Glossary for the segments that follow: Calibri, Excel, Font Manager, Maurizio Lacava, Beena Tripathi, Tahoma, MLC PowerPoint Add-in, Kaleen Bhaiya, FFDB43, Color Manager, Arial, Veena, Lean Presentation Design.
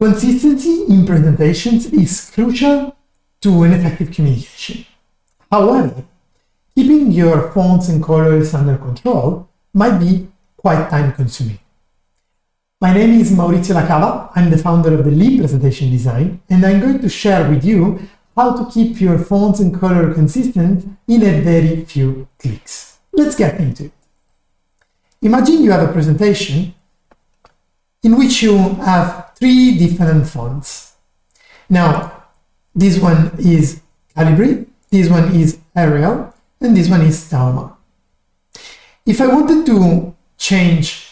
Consistency in presentations is crucial to an effective communication. However, keeping your fonts and colors under control might be quite time-consuming. My name is Maurizio Lacava, I'm the founder of the Lean Presentation Design, and I'm going to share with you how to keep your fonts and color consistent in a very few clicks. Let's get into it. Imagine you have a presentation in which you have three different fonts. Now, this one is Calibri, this one is Arial, and this one is Tahoma. If I wanted to change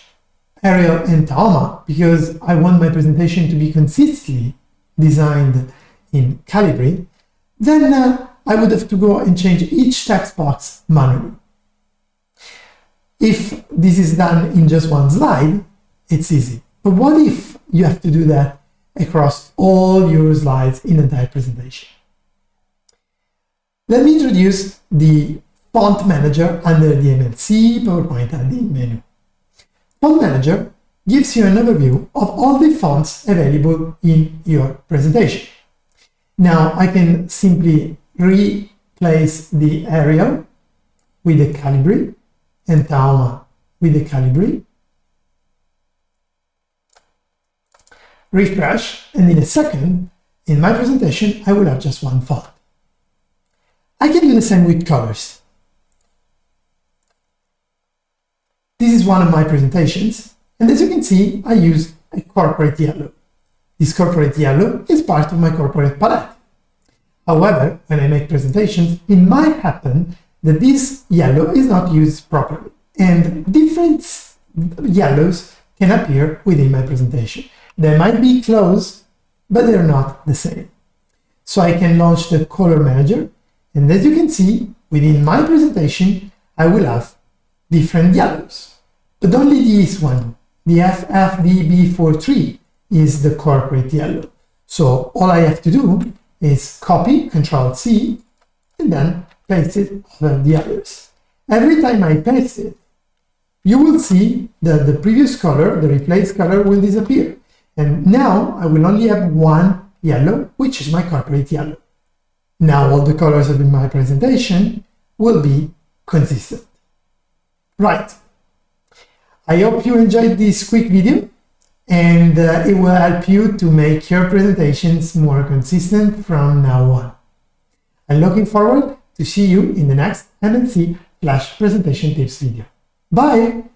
Arial and Tahoma because I want my presentation to be consistently designed in Calibri, then I would have to go and change each text box manually. If this is done in just one slide, it's easy. But what if you have to do that across all your slides in the entire presentation? Let me introduce the Font Manager under the MLC PowerPoint Add-in menu. Font Manager gives you an overview of all the fonts available in your presentation. Now I can simply replace the Arial with the Calibri and Tahoma with the Calibri. Refresh, and in a second, in my presentation, I will have just one font. I can do the same with colors. This is one of my presentations, and as you can see, I use a corporate yellow. This corporate yellow is part of my corporate palette. However, when I make presentations, it might happen that this yellow is not used properly, and different yellows can appear within my presentation. They might be close, but they're not the same. So I can launch the Color Manager, and as you can see, within my presentation, I will have different yellows. But only this one, the FFDB43, is the corporate yellow. So all I have to do is copy, Ctrl-C, and then paste it over the others. Every time I paste it, you will see that the previous color, the replaced color, will disappear. And now I will only have one yellow, which is my corporate yellow. Now all the colors of my presentation will be consistent. Right. I hope you enjoyed this quick video, and it will help you to make your presentations more consistent from now on. I'm looking forward to see you in the next MLC Flash Presentation Tips video. Bye!